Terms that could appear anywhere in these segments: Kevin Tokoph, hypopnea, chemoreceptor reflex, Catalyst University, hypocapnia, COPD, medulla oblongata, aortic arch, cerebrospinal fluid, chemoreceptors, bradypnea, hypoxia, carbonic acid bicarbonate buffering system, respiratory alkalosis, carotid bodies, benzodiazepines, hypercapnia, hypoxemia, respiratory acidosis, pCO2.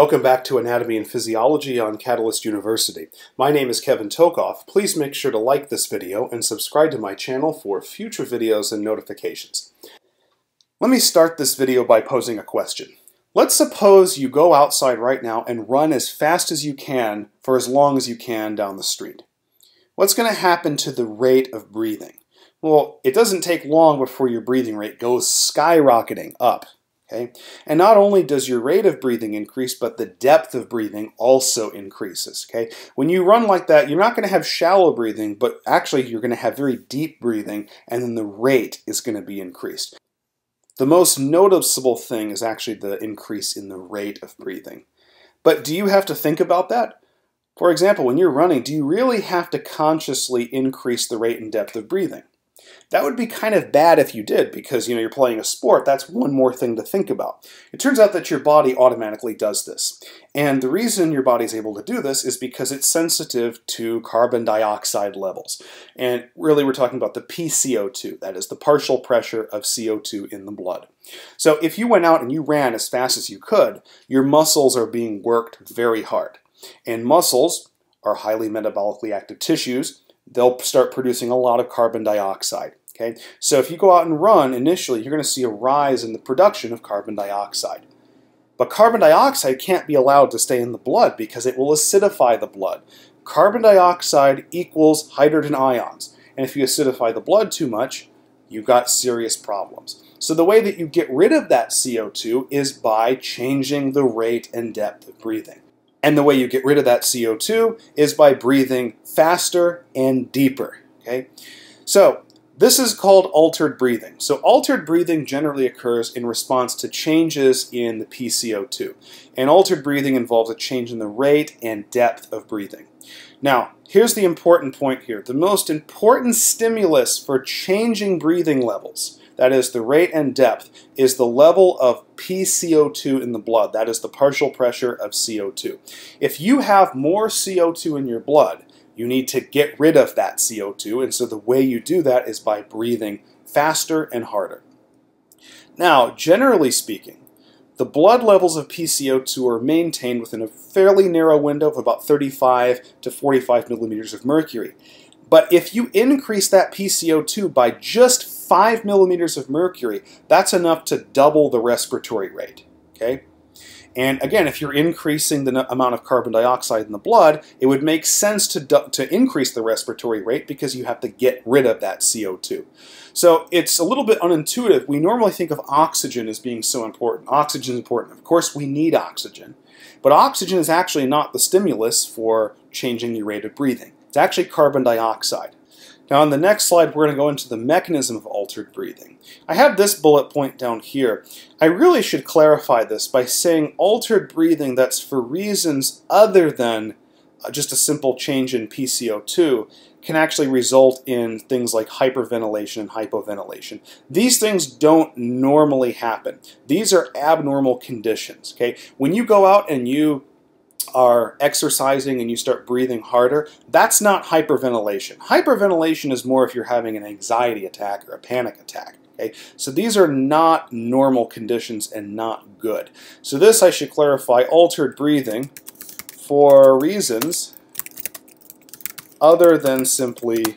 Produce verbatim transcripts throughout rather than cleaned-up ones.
Welcome back to Anatomy and Physiology on Catalyst University. My name is Kevin Tokoph. Please make sure to like this video and subscribe to my channel for future videos and notifications. Let me start this video by posing a question. Let's suppose you go outside right now and run as fast as you can for as long as you can down the street. What's going to happen to the rate of breathing? Well, it doesn't take long before your breathing rate goes skyrocketing up. Okay? And not only does your rate of breathing increase, but the depth of breathing also increases. Okay? When you run like that, you're not going to have shallow breathing, but actually you're going to have very deep breathing, and then the rate is going to be increased. The most noticeable thing is actually the increase in the rate of breathing. But do you have to think about that? For example, when you're running, do you really have to consciously increase the rate and depth of breathing? That would be kind of bad if you did, because you know, you're playing a sport. That's one more thing to think about. It turns out that your body automatically does this. And the reason your body is able to do this is because it's sensitive to carbon dioxide levels. And really, we're talking about the p C O two. That is the partial pressure of C O two in the blood. So if you went out and you ran as fast as you could, your muscles are being worked very hard. And muscles are highly metabolically active tissues. They'll start producing a lot of carbon dioxide. Okay? So if you go out and run, initially you're going to see a rise in the production of carbon dioxide. But carbon dioxide can't be allowed to stay in the blood because it will acidify the blood. Carbon dioxide equals hydrogen ions. And if you acidify the blood too much, you've got serious problems. So the way that you get rid of that C O two is by changing the rate and depth of breathing. And the way you get rid of that C O two is by breathing faster and deeper. Okay? So this is called altered breathing. So altered breathing generally occurs in response to changes in the p C O two. And altered breathing involves a change in the rate and depth of breathing. Now, here's the important point here. The most important stimulus for changing breathing levels, that is the rate and depth, is the level of p C O two in the blood. That is the partial pressure of C O two. If you have more C O two in your blood, you need to get rid of that C O two, and so the way you do that is by breathing faster and harder. Now, generally speaking, the blood levels of p C O two are maintained within a fairly narrow window of about thirty-five to forty-five millimeters of mercury. But if you increase that p C O two by just five millimeters of mercury, that's enough to double the respiratory rate. Okay? And again, if you're increasing the amount of carbon dioxide in the blood, it would make sense to, to increase the respiratory rate because you have to get rid of that C O two. So it's a little bit unintuitive. We normally think of oxygen as being so important. Oxygen is important. Of course, we need oxygen. But oxygen is actually not the stimulus for changing your rate of breathing. It's actually carbon dioxide. Now on the next slide, we're going to go into the mechanism of altered breathing. I have this bullet point down here. I really should clarify this by saying altered breathing that's for reasons other than just a simple change in p C O two can actually result in things like hyperventilation and hypoventilation. These things don't normally happen. These are abnormal conditions. Okay? When you go out and you are exercising and you start breathing harder, that's not hyperventilation. Hyperventilation is more if you're having an anxiety attack or a panic attack. Okay? So these are not normal conditions and not good. So this I should clarify, altered breathing for reasons other than simply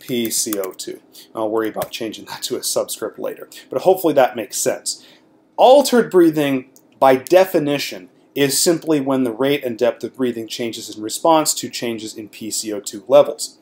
p C O two. I'll worry about changing that to a subscript later, but hopefully that makes sense. Altered breathing, by definition, is simply when the rate and depth of breathing changes in response to changes in p C O two levels.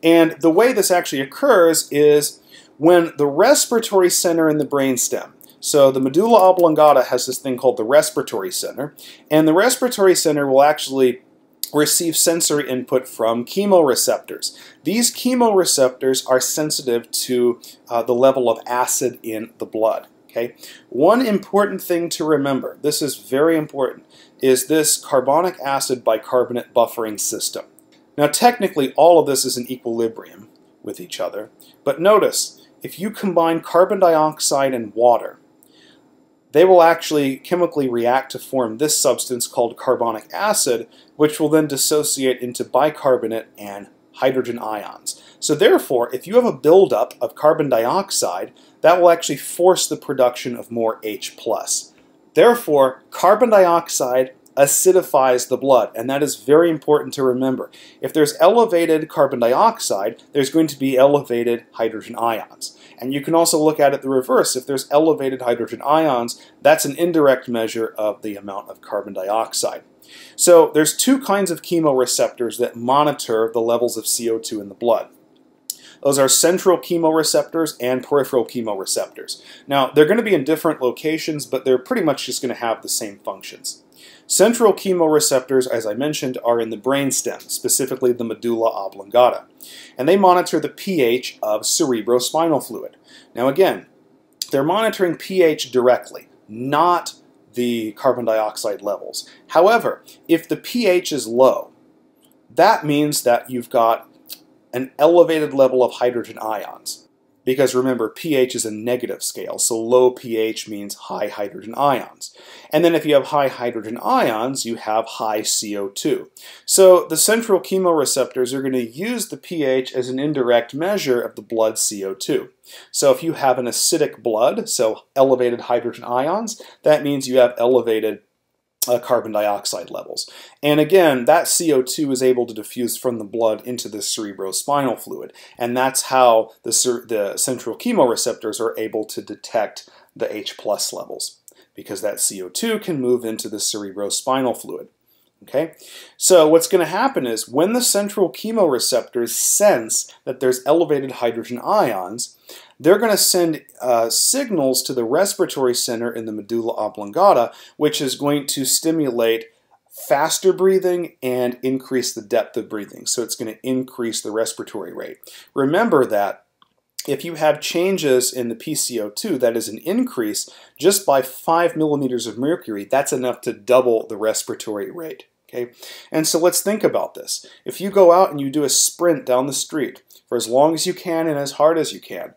And the way this actually occurs is when the respiratory center in the brainstem, so the medulla oblongata has this thing called the respiratory center, and the respiratory center will actually receive sensory input from chemoreceptors. These chemoreceptors are sensitive to uh, the level of acid in the blood. Okay. One important thing to remember, this is very important, is this carbonic acid bicarbonate buffering system. Now technically all of this is in equilibrium with each other, but notice if you combine carbon dioxide and water, they will actually chemically react to form this substance called carbonic acid, which will then dissociate into bicarbonate and hydrogen ions. So therefore, if you have a buildup of carbon dioxide, that will actually force the production of more H plus. Therefore, carbon dioxide acidifies the blood, and that is very important to remember. If there's elevated carbon dioxide, there's going to be elevated hydrogen ions. And you can also look at it the reverse. If there's elevated hydrogen ions, that's an indirect measure of the amount of carbon dioxide. So there's two kinds of chemoreceptors that monitor the levels of C O two in the blood. Those are central chemoreceptors and peripheral chemoreceptors. Now, they're going to be in different locations, but they're pretty much just going to have the same functions. Central chemoreceptors, as I mentioned, are in the brainstem, specifically the medulla oblongata, and they monitor the pH of cerebrospinal fluid. Now again, they're monitoring pH directly, not the carbon dioxide levels. However, if the pH is low, that means that you've got an elevated level of hydrogen ions. Because remember, pH is a negative scale, so low pH means high hydrogen ions. And then if you have high hydrogen ions, you have high C O two. So the central chemoreceptors are going to use the pH as an indirect measure of the blood C O two. So if you have an acidic blood, so elevated hydrogen ions, that means you have elevated Uh, carbon dioxide levels. And again, that C O two is able to diffuse from the blood into the cerebrospinal fluid. And that's how the, the central chemoreceptors are able to detect the H plus levels, because that C O two can move into the cerebrospinal fluid. Okay? So what's going to happen is when the central chemoreceptors sense that there's elevated hydrogen ions, they're going to send uh, signals to the respiratory center in the medulla oblongata, which is going to stimulate faster breathing and increase the depth of breathing. So it's going to increase the respiratory rate. Remember that if you have changes in the p C O two, that is an increase, just by five millimeters of mercury, that's enough to double the respiratory rate. Okay? And so let's think about this. If you go out and you do a sprint down the street for as long as you can and as hard as you can,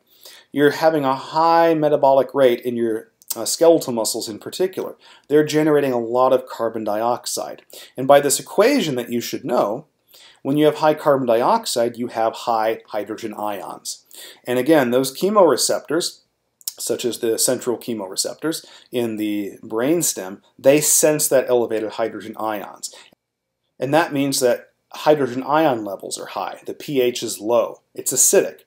you're having a high metabolic rate in your uh, skeletal muscles in particular. They're generating a lot of carbon dioxide. And by this equation that you should know, when you have high carbon dioxide, you have high hydrogen ions. And again, those chemoreceptors, such as the central chemoreceptors in the brainstem, they sense that elevated hydrogen ions. And that means that hydrogen ion levels are high. The pH is low. It's acidic.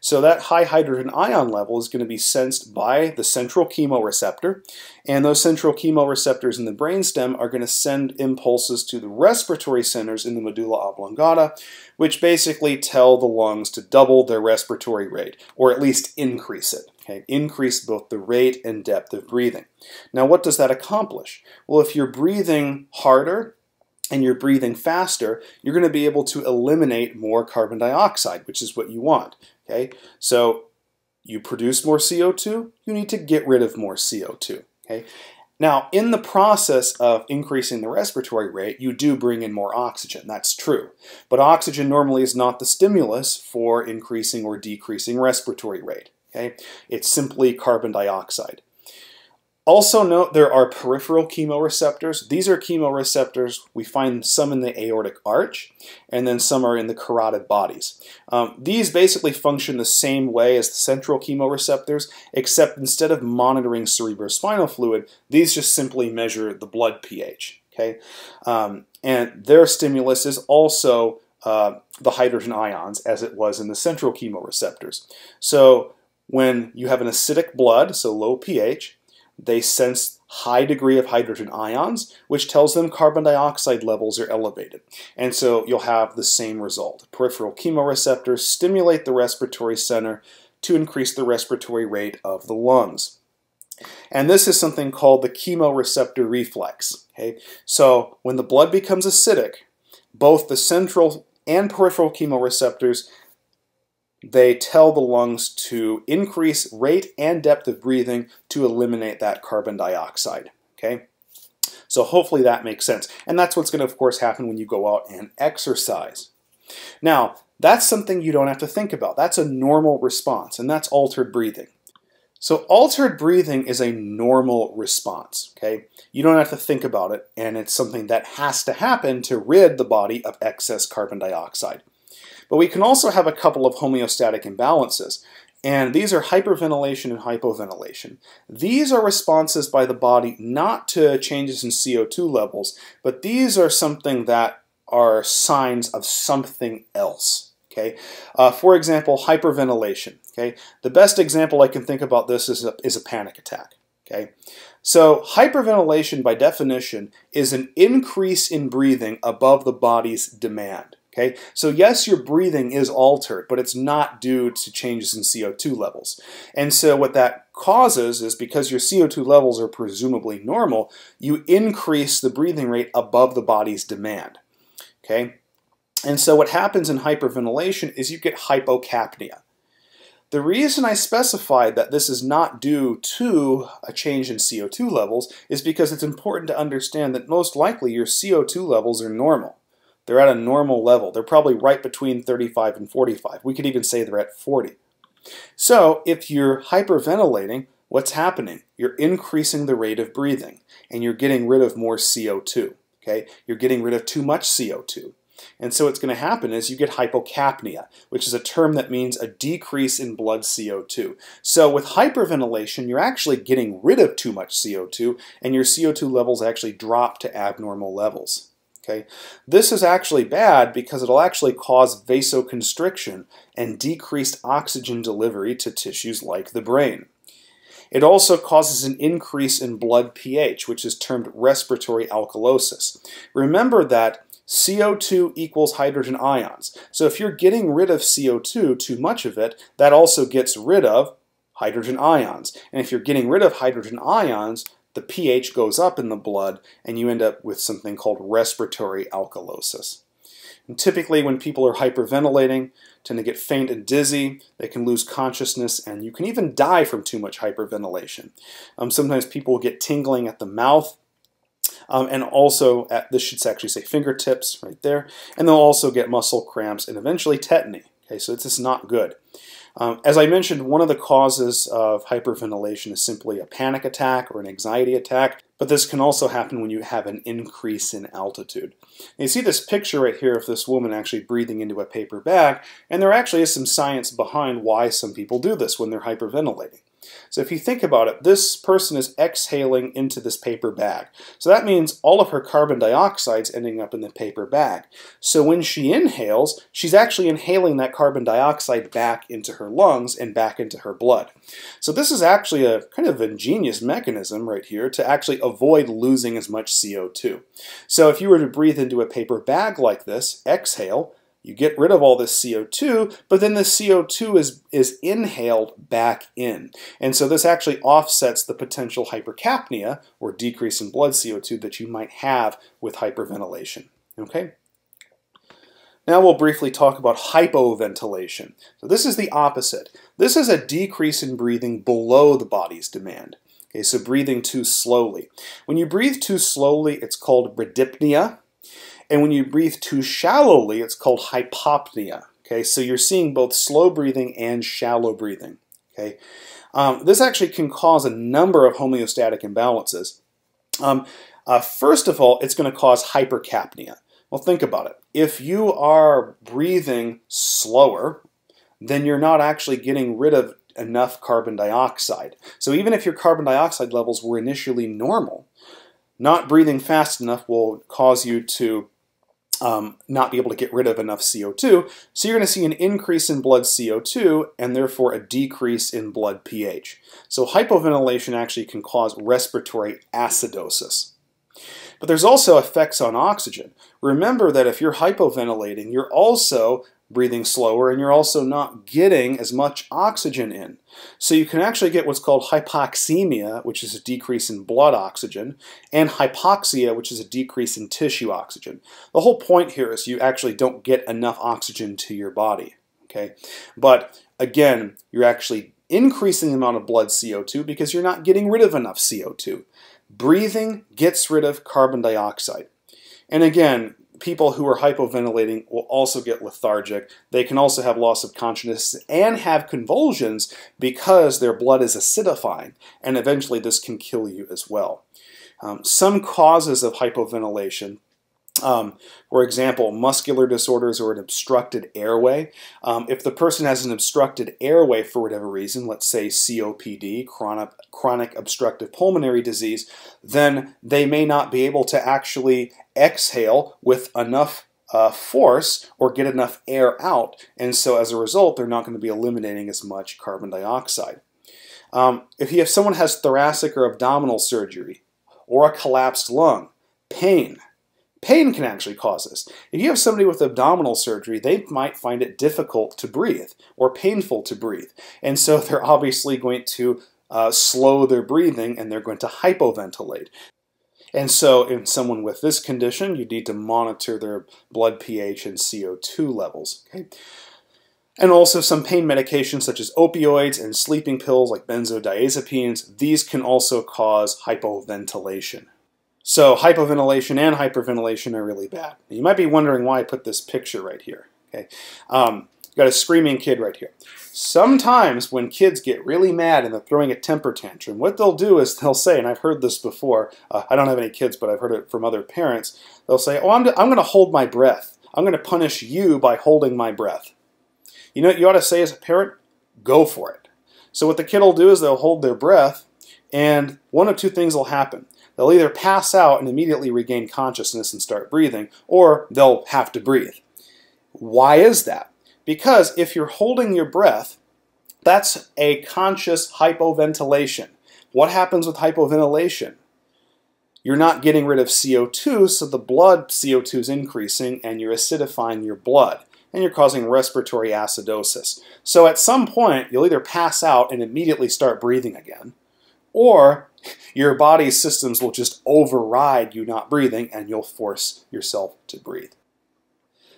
So that high hydrogen ion level is going to be sensed by the central chemoreceptor, and those central chemoreceptors in the brainstem are going to send impulses to the respiratory centers in the medulla oblongata, which basically tell the lungs to double their respiratory rate, or at least increase it. Okay? Increase both the rate and depth of breathing. Now, what does that accomplish? Well, if you're breathing harder, and you're breathing faster, you're going to be able to eliminate more carbon dioxide, which is what you want. Okay? So you produce more C O two, you need to get rid of more C O two. Okay? Now, in the process of increasing the respiratory rate, you do bring in more oxygen, that's true. But oxygen normally is not the stimulus for increasing or decreasing respiratory rate. Okay? It's simply carbon dioxide. Also note there are peripheral chemoreceptors. These are chemoreceptors, we find some in the aortic arch, and then some are in the carotid bodies. Um, these basically function the same way as the central chemoreceptors, except instead of monitoring cerebrospinal fluid, these just simply measure the blood pH. Okay? Um, and their stimulus is also uh, the hydrogen ions, as it was in the central chemoreceptors. So when you have an acidic blood, so low pH, they sense high degree of hydrogen ions, which tells them carbon dioxide levels are elevated. And so you'll have the same result. Peripheral chemoreceptors stimulate the respiratory center to increase the respiratory rate of the lungs. And this is something called the chemoreceptor reflex. Okay? So when the blood becomes acidic, both the central and peripheral chemoreceptors, they tell the lungs to increase rate and depth of breathing to eliminate that carbon dioxide. Okay? So hopefully that makes sense. And that's what's going to, of course, happen when you go out and exercise. Now, that's something you don't have to think about. That's a normal response, and that's altered breathing. So altered breathing is a normal response. Okay? You don't have to think about it, and it's something that has to happen to rid the body of excess carbon dioxide. But we can also have a couple of homeostatic imbalances. And these are hyperventilation and hypoventilation. These are responses by the body not to changes in C O two levels, but these are something that are signs of something else. Okay, uh, for example, hyperventilation. Okay, the best example I can think about this is a, is a panic attack. Okay, so hyperventilation by definition is an increase in breathing above the body's demand. Okay, so yes, your breathing is altered, but it's not due to changes in C O two levels. And so what that causes is, because your C O two levels are presumably normal, you increase the breathing rate above the body's demand. Okay, and so what happens in hyperventilation is you get hypocapnia. The reason I specified that this is not due to a change in C O two levels is because it's important to understand that most likely your C O two levels are normal. They're at a normal level. They're probably right between thirty-five and forty-five. We could even say they're at forty. So if you're hyperventilating, what's happening? You're increasing the rate of breathing, and you're getting rid of more C O two. Okay? You're getting rid of too much C O two. And so what's going to happen is you get hypocapnia, which is a term that means a decrease in blood C O two. So with hyperventilation, you're actually getting rid of too much C O two, and your C O two levels actually drop to abnormal levels. Okay? This is actually bad because it'll actually cause vasoconstriction and decreased oxygen delivery to tissues like the brain. It also causes an increase in blood pH, which is termed respiratory alkalosis. Remember that C O two equals hydrogen ions. So if you're getting rid of C O two, too much of it, that also gets rid of hydrogen ions. And if you're getting rid of hydrogen ions, the pH goes up in the blood, and you end up with something called respiratory alkalosis. And typically when people are hyperventilating, tend to get faint and dizzy, they can lose consciousness, and you can even die from too much hyperventilation. Um, sometimes people get tingling at the mouth, Um, and also, at, this should actually say fingertips right there, and they'll also get muscle cramps and eventually tetany. Okay, so this is not good. Um, as I mentioned, one of the causes of hyperventilation is simply a panic attack or an anxiety attack, but this can also happen when you have an increase in altitude. And you see this picture right here of this woman actually breathing into a paper bag, and there actually is some science behind why some people do this when they're hyperventilating. So if you think about it, this person is exhaling into this paper bag. So that means all of her carbon dioxide's ending up in the paper bag. So when she inhales, she's actually inhaling that carbon dioxide back into her lungs and back into her blood. So this is actually a kind of ingenious mechanism right here to actually avoid losing as much C O two. So if you were to breathe into a paper bag like this, exhale, you get rid of all this C O two, but then the C O two is, is inhaled back in. And so this actually offsets the potential hypercapnia, or decrease in blood C O two, that you might have with hyperventilation. Okay? Now we'll briefly talk about hypoventilation. So this is the opposite. This is a decrease in breathing below the body's demand. Okay, so breathing too slowly. When you breathe too slowly, it's called bradypnea. And when you breathe too shallowly, it's called hypopnea. Okay, so you're seeing both slow breathing and shallow breathing. Okay, um, this actually can cause a number of homeostatic imbalances. Um, uh, first of all, it's going to cause hypercapnia. Well, think about it. If you are breathing slower, then you're not actually getting rid of enough carbon dioxide. So even if your carbon dioxide levels were initially normal, not breathing fast enough will cause you to Um, not be able to get rid of enough C O two, so you're going to see an increase in blood C O two and therefore a decrease in blood pH. So hypoventilation actually can cause respiratory acidosis. But there's also effects on oxygen. Remember that if you're hypoventilating, you're also breathing slower, and you're also not getting as much oxygen in. So you can actually get what's called hypoxemia, which is a decrease in blood oxygen, and hypoxia, which is a decrease in tissue oxygen. The whole point here is you actually don't get enough oxygen to your body. Okay, but again, you're actually increasing the amount of blood C O two because you're not getting rid of enough C O two. Breathing gets rid of carbon dioxide. And again, people who are hypoventilating will also get lethargic. They can also have loss of consciousness and have convulsions because their blood is acidifying, and eventually this can kill you as well. Um, some causes of hypoventilation Um, for example, muscular disorders or an obstructed airway. Um, if the person has an obstructed airway for whatever reason, let's say C O P D, chronic, chronic obstructive pulmonary disease, then they may not be able to actually exhale with enough Uh, force or get enough air out, and so as a result they're not going to be eliminating as much carbon dioxide. Um, if you have someone has thoracic or abdominal surgery or a collapsed lung, pain. Pain can actually cause this. If you have somebody with abdominal surgery, they might find it difficult to breathe or painful to breathe, and so they're obviously going to uh, slow their breathing and they're going to hypoventilate. And so in someone with this condition, you need to monitor their blood pH and C O two levels. Okay? And also some pain medications such as opioids and sleeping pills like benzodiazepines, these can also cause hypoventilation. So hypoventilation and hyperventilation are really bad. You might be wondering why I put this picture right here. Okay? Um, you've got a screaming kid right here. Sometimes when kids get really mad and they're throwing a temper tantrum, what they'll do is they'll say, and I've heard this before, uh, I don't have any kids, but I've heard it from other parents, they'll say, oh, I'm, I'm going to hold my breath. I'm going to punish you by holding my breath. You know what you ought to say as a parent? Go for it. So what the kid will do is they'll hold their breath, and one of two things will happen. They'll either pass out and immediately regain consciousness and start breathing, or they'll have to breathe. Why is that? Because if you're holding your breath, that's a conscious hypoventilation. What happens with hypoventilation? You're not getting rid of C O two, so the blood C O two is increasing and you're acidifying your blood, and you're causing respiratory acidosis. So at some point, you'll either pass out and immediately start breathing again, or your body's systems will just override you not breathing and you'll force yourself to breathe.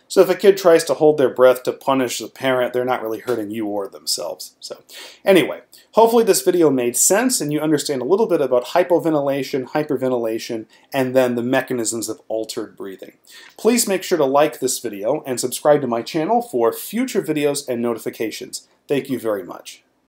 So if a kid tries to hold their breath to punish the parent, they're not really hurting you or themselves. So anyway, hopefully this video made sense and you understand a little bit about hypoventilation, hyperventilation, and then the mechanisms of altered breathing. Please make sure to like this video and subscribe to my channel for future videos and notifications. Thank you very much.